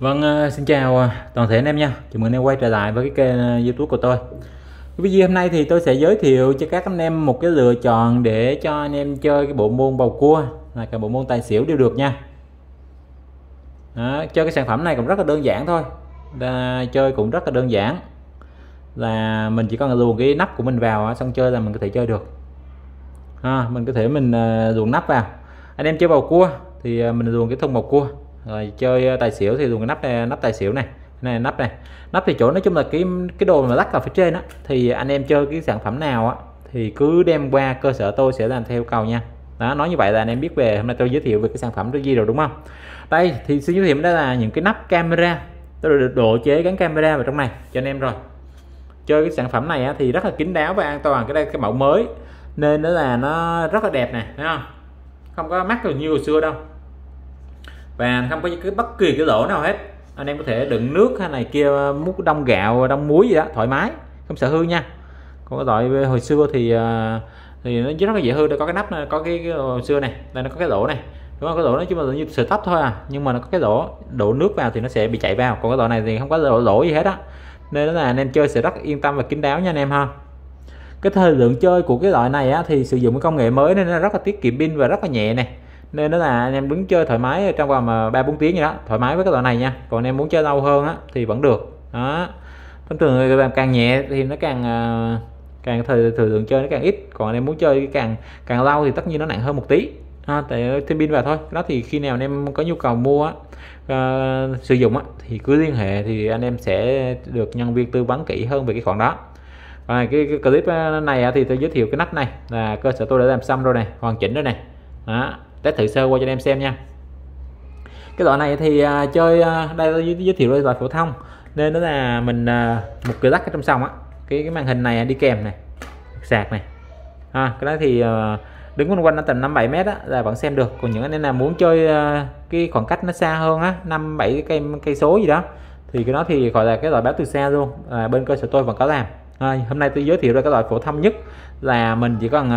Vâng, xin chào toàn thể anh em nha. Chào mừng anh em quay trở lại với cái kênh YouTube của tôi. Cái video hôm nay thì tôi sẽ giới thiệu cho các anh em một cái lựa chọn để cho anh em chơi cái bộ môn bầu cua, là cả bộ môn tài xỉu đều được nha. Đó, chơi cái sản phẩm này cũng rất là đơn giản thôi. Chơi cũng rất là đơn giản. Là mình chỉ cần luồn cái nắp của mình vào xong chơi là mình có thể chơi được. Mình có thể mình luồn nắp vào. Anh em chơi bầu cua thì mình luồn cái thùng bầu cua. Rồi chơi tài xỉu thì dùng cái nắp này, nắp tài xỉu này nắp này, nắp thì chỗ nói chung là cái đồ mà lắc ở phía trên đó, thì anh em chơi cái sản phẩm nào á thì cứ đem qua cơ sở tôi sẽ làm theo cầu nha. Đó, nói như vậy là anh em biết về hôm nay tôi giới thiệu về cái sản phẩm đó gì rồi đúng không? Đây thì xin giới thiệu đây là những cái nắp camera, tôi được độ chế gắn camera vào trong này cho anh em rồi. Chơi cái sản phẩm này á, thì rất là kín đáo và an toàn, cái đây cái mẫu mới nên đó là nó rất là đẹp này, thấy không? Không có mắc như hồi xưa đâu. Và không có cái bất kỳ cái lỗ nào hết, anh em có thể đựng nước hay này kia, múc đông gạo đông muối gì đó thoải mái, không sợ hư nha. Còn cái loại hồi xưa thì nó rất là dễ hư. Đây có cái nắp này, có cái hồi xưa này, đây nó có cái lỗ này đúng không? Cái lỗ nói chung là như sợi tóc thôi à, nhưng mà nó có cái lỗ đổ nước vào thì nó sẽ bị chảy vào. Còn cái loại này thì không có lỗ gì hết á, nên đó là anh em chơi sẽ rất yên tâm và kín đáo nha anh em ha. Cái thời lượng chơi của cái loại này á, thì sử dụng cái công nghệ mới nên nó rất là tiết kiệm pin và rất là nhẹ này, nên đó là anh em đứng chơi thoải mái trong vòng 3-4 tiếng gì đó, thoải mái với cái loại này nha. Còn anh em muốn chơi lâu hơn á thì vẫn được. Đó, thông thường càng nhẹ thì nó càng thời lượng chơi nó càng ít, còn anh em muốn chơi càng lâu thì tất nhiên nó nặng hơn một tí ha, tại thêm pin vào thôi. Đó thì khi nào anh em có nhu cầu mua á, sử dụng á, thì cứ liên hệ thì anh em sẽ được nhân viên tư vấn kỹ hơn về cái khoản đó. Và cái clip này thì tôi giới thiệu cái nắp này là cơ sở tôi đã làm xong rồi này, hoàn chỉnh rồi này. Đó, test thử sơ qua cho anh em xem nha. Cái loại này thì chơi đây tôi giới thiệu đây là phổ thông, nên đó là mình một cái lắc ở trong sòng á, cái màn hình này đi kèm này, sạc này, cái đó thì đứng quanh quanh nó tầm 5-7 mét á là vẫn xem được. Còn những anh em nào muốn chơi cái khoảng cách nó xa hơn á, 5-7 cây số gì đó, thì cái đó thì gọi là cái loại báo từ xa luôn, bên cơ sở tôi vẫn có làm. Hôm nay tôi giới thiệu ra cái loại phổ thông nhất là mình chỉ cần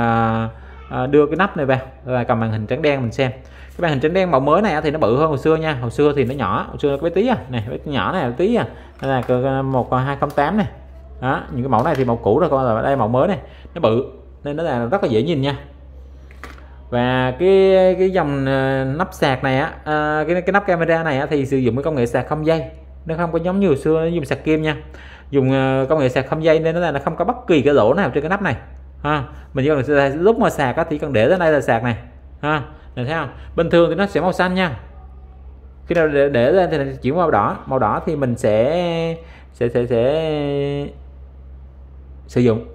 đưa cái nắp này vào là cầm màn hình trắng đen mình xem. Cái màn hình trắng đen mẫu mới này thì nó bự hơn hồi xưa nha. Hồi xưa thì nó nhỏ, hồi xưa nó có bé tí à, này bé nhỏ này tí à, đây là 1208 này. Đó, những cái mẫu này thì mẫu cũ rồi, coi là đây mẫu mới này nó bự nên nó là rất là dễ nhìn nha. Và cái dòng nắp sạc này á, cái nắp camera này á, thì sử dụng cái công nghệ sạc không dây, nó không có giống như hồi xưa nó dùng sạc kim nha, dùng công nghệ sạc không dây nên nó là nó không có bất kỳ cái lỗ nào trên cái nắp này. Mình chỉ cần lúc mà sạc á, thì cần để ra đây là sạc này ha, mình thấy không? Bình thường thì nó sẽ màu xanh nha, khi nào để lên thì chuyển màu đỏ. Màu đỏ thì mình sẽ sử dụng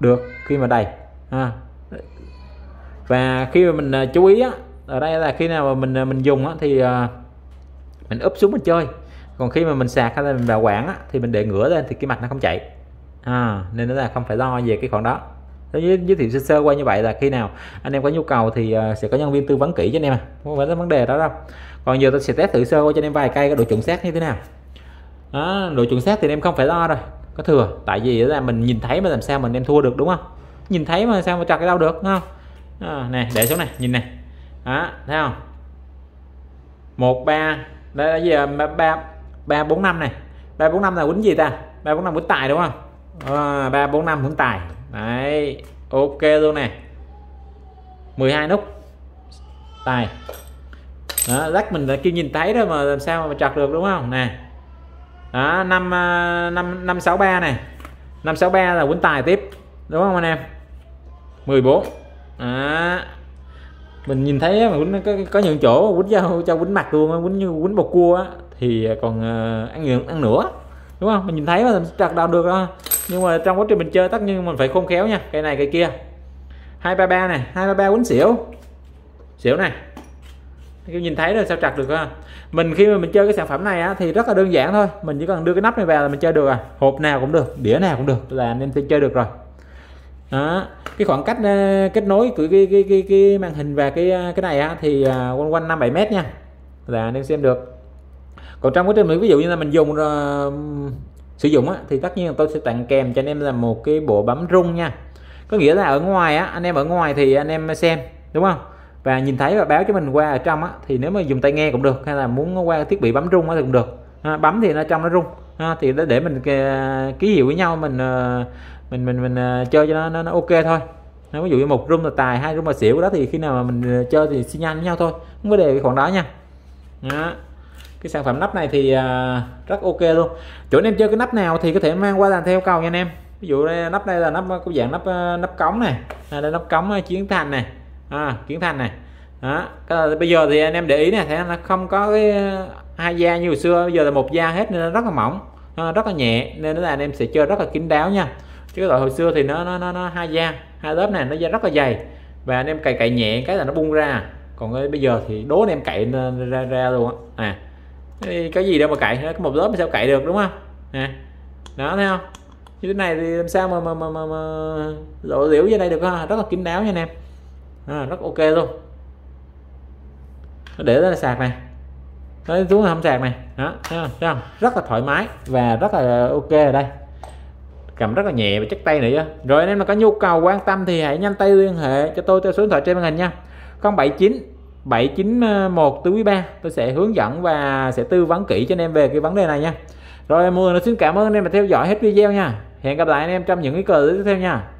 được khi mà đầy. Và khi mà mình chú ý á, ở đây là khi nào mà mình dùng á, thì mình úp xuống mình chơi. Còn khi mà mình sạc hay là mình bảo quản á, thì mình để ngửa lên thì cái mạch nó không chạy. Nên nó là không phải lo về cái khoản đó. Giới thiệu sơ qua như vậy là khi nào anh em có nhu cầu thì sẽ có nhân viên tư vấn kỹ cho anh em à, không phải vấn đề đó đâu. Còn giờ tôi sẽ test thử sơ qua cho anh em vài cây có độ chuẩn xác như thế nào. Đó, độ chuẩn xác thì anh em không phải lo rồi, có thừa, tại vì là mình nhìn thấy mà làm sao mình em thua được đúng không? Nhìn thấy mà sao mà chặt cái đâu được không? Này để xuống này, nhìn này, đó, thấy không? 1 3 đây là gì à? 3 4 5 này, 3 4 5 là quýnh gì ta? 3 4 5 quýnh tài đúng không? 3 4 5 hướng tài đấy, ok luôn nè. 12 nút tài đó, lắc mình là kia nhìn thấy đó mà làm sao mà chặt được đúng không? Nè đó, 5 5 5 6 3 này, 5 6 3 là quýnh tài tiếp đúng không anh em? 14 đó, mình nhìn thấy mình có những chỗ quýnh cho quýnh mặt luôn, quýnh như quýnh bột cua á, thì còn ăn nữa đúng không? Mình nhìn thấy mà làm chặt đâu được đó. Nhưng mà trong quá trình mình chơi tất nhiên mình phải khôn khéo nha. Cây này cây kia. 233 này, 233 quýnh xỉu. Xỉu này. Cái nhìn thấy rồi sao chặt được ha. Mình khi mà mình chơi cái sản phẩm này á, thì rất là đơn giản thôi, mình chỉ cần đưa cái nắp này vào là mình chơi được à. Hộp nào cũng được, đĩa nào cũng được là nên chơi được rồi. Đó, cái khoảng cách kết nối của cái màn hình và cái này á, thì quanh quanh 5-7 mét nha. Là nên xem được. Còn trong quá trình mình ví dụ như là mình dùng sử dụng á, thì tất nhiên tôi sẽ tặng kèm cho anh em là một cái bộ bấm rung nha. Có nghĩa là ở ngoài á, anh em ở ngoài thì anh em xem đúng không? và nhìn thấy và báo cho mình qua ở trong á, thì nếu mà dùng tai nghe cũng được, hay là muốn qua thiết bị bấm rung thì cũng được. Bấm thì nó trong nó rung, thì để mình ký hiệu với nhau, mình chơi cho nó ok thôi. Ví dụ như một rung là tài, hai rung là xỉu đó, thì khi nào mà mình chơi thì xi nhan với nhau thôi, không vấn đề cái khoản đó nha. Đó. Cái sản phẩm nắp này thì rất ok luôn. Chỗ anh em chơi cái nắp nào thì có thể mang qua làm theo cầu nha anh em. Ví dụ nắp đây là nắp có dạng nắp cống này, đây nắp cống Kiến Thành này, Kiến Thành này. Đó. Bây giờ thì anh em để ý này, thấy nó không có cái hai da như hồi xưa, bây giờ là một da hết nên rất là mỏng, rất là nhẹ, nên là anh em sẽ chơi rất là kín đáo nha. Chứ loại hồi xưa thì nó hai da, hai lớp này nó da rất là dày và anh em cày nhẹ cái là nó bung ra. Còn bây giờ thì đố anh em cậy ra luôn á. Cái gì đâu mà cậy, có một lớp mà sao cậy được, đúng không? Đó, thấy không? Như thế này thì làm sao mà lộ liễu như đây được ha, rất là kín đáo nha anh em. Rất ok luôn. Nó để đó là sạc này, nó xuống là không sạc này. Đó, thấy không? Thấy không? Rất là thoải mái và rất là ok ở đây. Cầm rất là nhẹ và chắc tay nữa. Rồi anh em mà có nhu cầu quan tâm thì hãy nhanh tay liên hệ cho tôi theo số điện thoại trên màn hình nha. 079 791 43. Tôi sẽ hướng dẫn và sẽ tư vấn kỹ cho anh em về cái vấn đề này nha. Rồi mọi người, xin cảm ơn anh em đã theo dõi hết video nha. Hẹn gặp lại anh em trong những cái clip tiếp theo nha.